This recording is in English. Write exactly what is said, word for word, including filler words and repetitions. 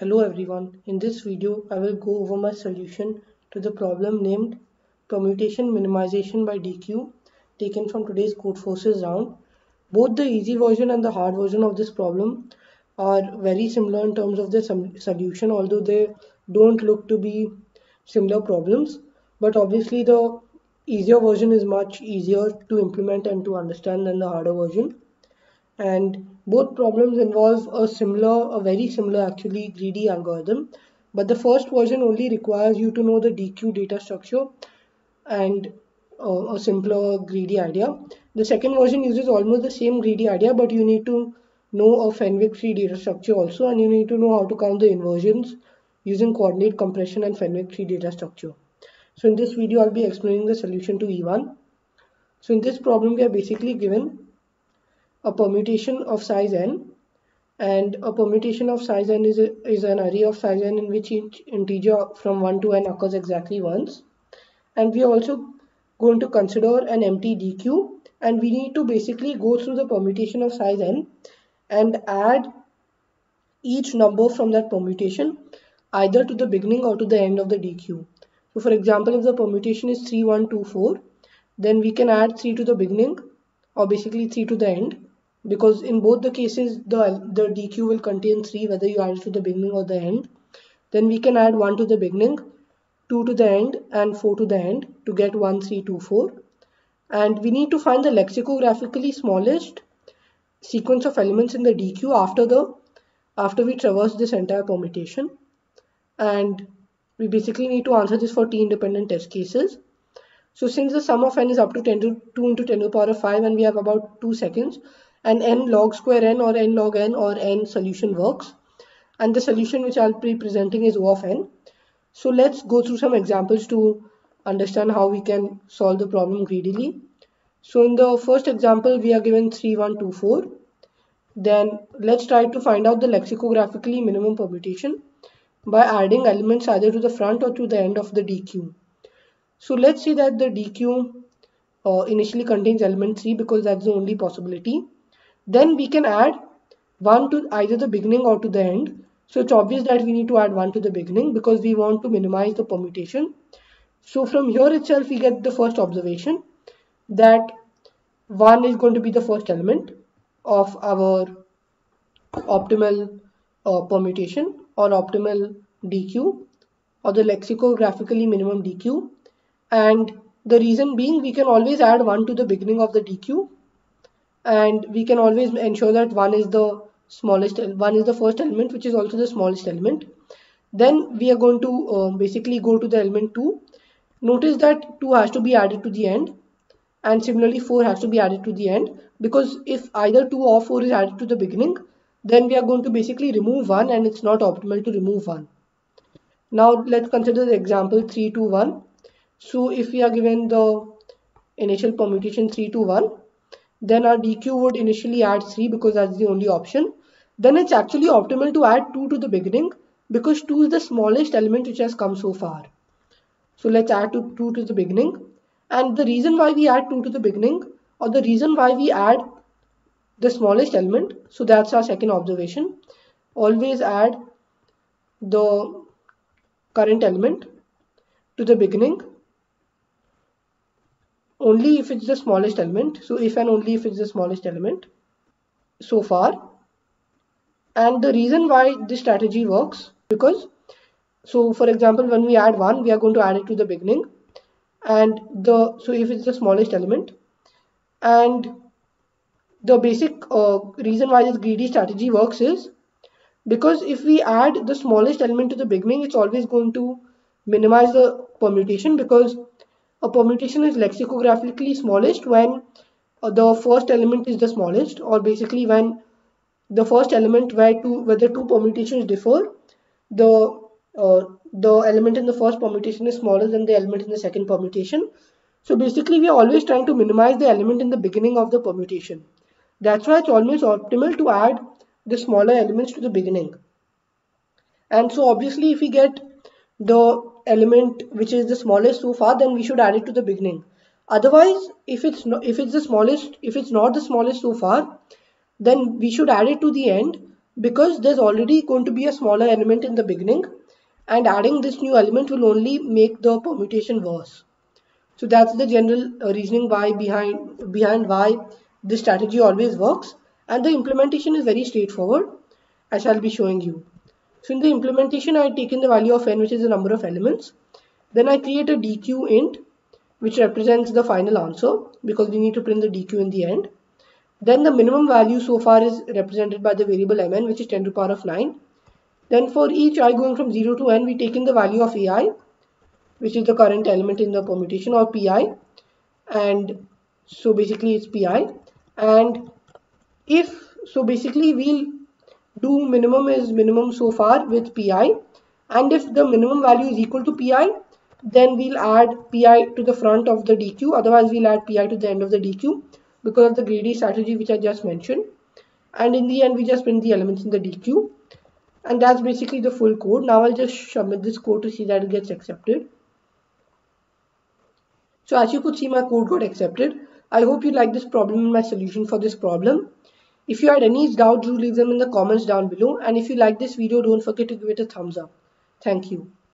Hello everyone, in this video I will go over my solution to the problem named Permutation Minimization by D Q taken from today's Codeforces round. Both the easy version and the hard version of this problem are very similar in terms of their solution, although they don't look to be similar problems, but obviously the easier version is much easier to implement and to understand than the harder version. And both problems involve a similar, a very similar actually greedy algorithm, but the first version only requires you to know the D Q data structure and uh, a simpler greedy idea. The second version uses almost the same greedy idea, but you need to know a Fenwick tree data structure also, and you need to know how to count the inversions using coordinate compression and Fenwick tree data structure. So in this video, I'll be explaining the solution to E one. So in this problem, we are basically given a permutation of size n, and a permutation of size n is, a, is an array of size n in which each integer from one to n occurs exactly once. And we are also going to consider an empty D Q, and we need to basically go through the permutation of size n and add each number from that permutation either to the beginning or to the end of the D Q. So for example, if the permutation is three, one, two, four, then we can add three to the beginning or basically three to the end, because in both the cases the the D Q will contain three, whether you add it to the beginning or the end. Then we can add one to the beginning, two to the end, and four to the end to get one, three, two, four. And we need to find the lexicographically smallest sequence of elements in the D Q after the after we traverse this entire permutation. And we basically need to answer this for t independent test cases. So since the sum of n is up to ten to two into ten to the power of five, and we have about two seconds, and n log square n or n log n or n solution works. And the solution which I'll be presenting is O of n. So let's go through some examples to understand how we can solve the problem greedily. So in the first example, we are given three, one, two, four. Then let's try to find out the lexicographically minimum permutation by adding elements either to the front or to the end of the D Q. So let's say that the D Q uh, initially contains element three, because that's the only possibility. Then we can add one to either the beginning or to the end. So it's obvious that we need to add one to the beginning because we want to minimize the permutation. So from here itself, we get the first observation that one is going to be the first element of our optimal uh, permutation or optimal D Q or the lexicographically minimum D Q. And the reason being, we can always add one to the beginning of the D Q, and we can always ensure that one is the smallest, one is the first element, which is also the smallest element. Then we are going to uh, basically go to the element two. Notice that two has to be added to the end, and similarly four has to be added to the end, because if either two or four is added to the beginning, then we are going to basically remove one, and it's not optimal to remove one. Now let's consider the example three, two, one. So if we are given the initial permutation three, two, one, then our D Q would initially add three because that's the only option. Then it's actually optimal to add two to the beginning because two is the smallest element which has come so far. So let's add two to the beginning. And the reason why we add two to the beginning, or the reason why we add the smallest element, so that's our second observation. Always add the current element to the beginning only if it's the smallest element, so if and only if it's the smallest element so far. And the reason why this strategy works, because so for example, when we add one, we are going to add it to the beginning, and the so if it's the smallest element. And the basic uh, reason why this greedy strategy works is because if we add the smallest element to the beginning, it's always going to minimize the permutation, because a permutation is lexicographically smallest when the first element is the smallest, or basically when the first element where two where the two permutations differ, the uh, the element in the first permutation is smaller than the element in the second permutation. So basically, we are always trying to minimize the element in the beginning of the permutation. That's why it's always optimal to add the smaller elements to the beginning. And so obviously, if we get the element which is the smallest so far, then we should add it to the beginning. Otherwise, if it's no, if it's the smallest if it's not the smallest so far, then we should add it to the end, because there's already going to be a smaller element in the beginning, and adding this new element will only make the permutation worse. So that's the general reasoning why behind behind why this strategy always works, and the implementation is very straightforward. I shall be showing you. So in the implementation, I take in the value of n, which is the number of elements. Then I create a D Q int, which represents the final answer, because we need to print the D Q in the end. Then the minimum value so far is represented by the variable mn, which is ten to the power of nine. Then for each I going from zero to n, we take in the value of ai, which is the current element in the permutation, or pi. And so basically it's pi. And if, so basically we'll do minimum is minimum so far with pi. And if the minimum value is equal to pi, then we'll add pi to the front of the D Q. Otherwise we'll add pi to the end of the D Q, because of the greedy strategy which I just mentioned. And in the end we just print the elements in the D Q. And that's basically the full code. Now I'll just submit this code to see that it gets accepted. So as you could see, my code got accepted. I hope you like this problem and my solution for this problem. If you had any doubts, do leave them in the comments down below. And if you like this video, don't forget to give it a thumbs up. Thank you.